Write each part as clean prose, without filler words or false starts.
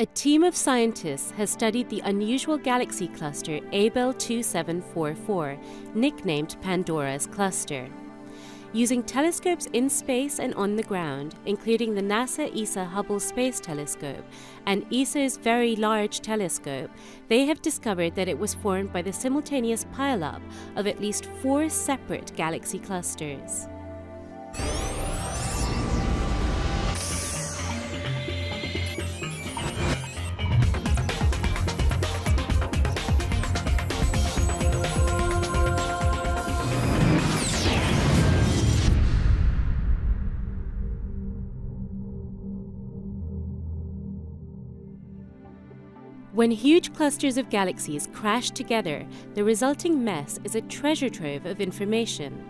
A team of scientists has studied the unusual galaxy cluster Abell 2744, nicknamed Pandora's Cluster. Using telescopes in space and on the ground, including the NASA-ESA Hubble Space Telescope and ESA's Very Large Telescope, they have discovered that it was formed by the simultaneous pileup of at least 4 separate galaxy clusters. When huge clusters of galaxies crash together, the resulting mess is a treasure trove of information.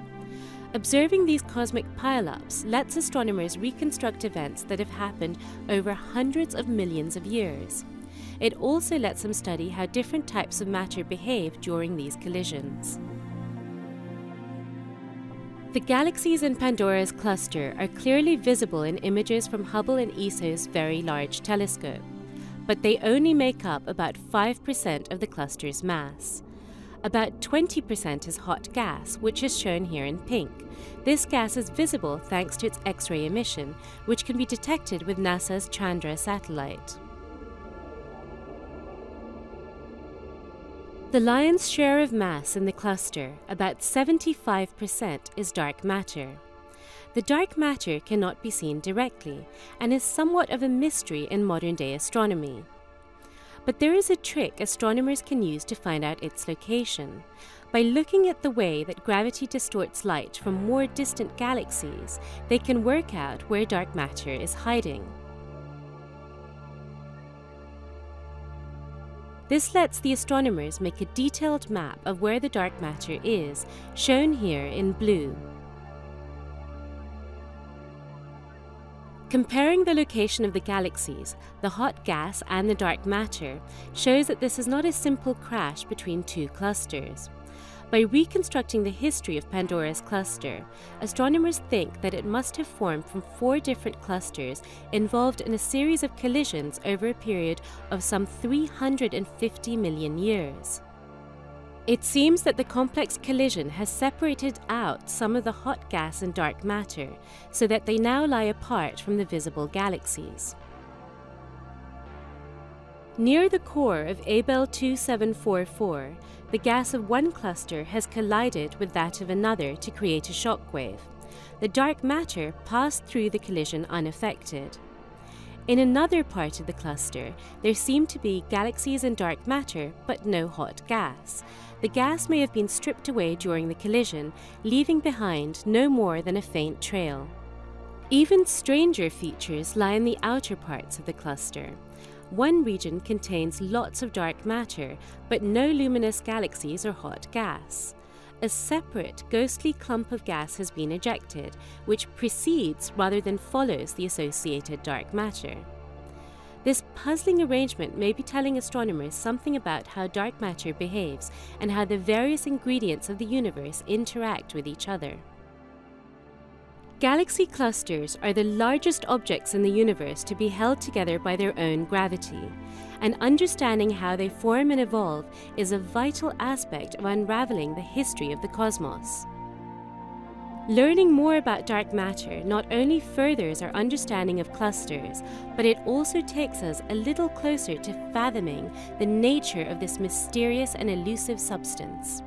Observing these cosmic pile-ups lets astronomers reconstruct events that have happened over hundreds of millions of years. It also lets them study how different types of matter behave during these collisions. The galaxies in Pandora's cluster are clearly visible in images from Hubble and ESA's Very Large Telescope, but they only make up about 5% of the cluster's mass. About 20% is hot gas, which is shown here in pink. This gas is visible thanks to its X-ray emission, which can be detected with NASA's Chandra satellite. The lion's share of mass in the cluster, about 75%, is dark matter. The dark matter cannot be seen directly and is somewhat of a mystery in modern-day astronomy. But there is a trick astronomers can use to find out its location. By looking at the way that gravity distorts light from more distant galaxies, they can work out where dark matter is hiding. This lets the astronomers make a detailed map of where the dark matter is, shown here in blue. Comparing the location of the galaxies, the hot gas and the dark matter, shows that this is not a simple crash between two clusters. By reconstructing the history of Pandora's cluster, astronomers think that it must have formed from 4 different clusters involved in a series of collisions over a period of some 350 million years. It seems that the complex collision has separated out some of the hot gas and dark matter, so that they now lie apart from the visible galaxies. Near the core of Abell 2744, the gas of one cluster has collided with that of another to create a shockwave. The dark matter passed through the collision unaffected. In another part of the cluster, there seem to be galaxies and dark matter, but no hot gas. The gas may have been stripped away during the collision, leaving behind no more than a faint trail. Even stranger features lie in the outer parts of the cluster. One region contains lots of dark matter, but no luminous galaxies or hot gas. A separate, ghostly clump of gas has been ejected, which precedes rather than follows the associated dark matter. This puzzling arrangement may be telling astronomers something about how dark matter behaves and how the various ingredients of the universe interact with each other. Galaxy clusters are the largest objects in the universe to be held together by their own gravity, and understanding how they form and evolve is a vital aspect of unraveling the history of the cosmos. Learning more about dark matter not only furthers our understanding of clusters, but it also takes us a little closer to fathoming the nature of this mysterious and elusive substance.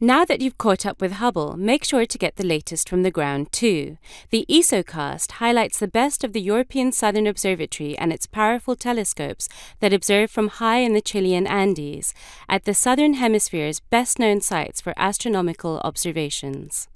Now that you've caught up with Hubble, make sure to get the latest from the ground too. The ESOcast highlights the best of the European Southern Observatory and its powerful telescopes that observe from high in the Chilean Andes, at the Southern Hemisphere's best-known sites for astronomical observations.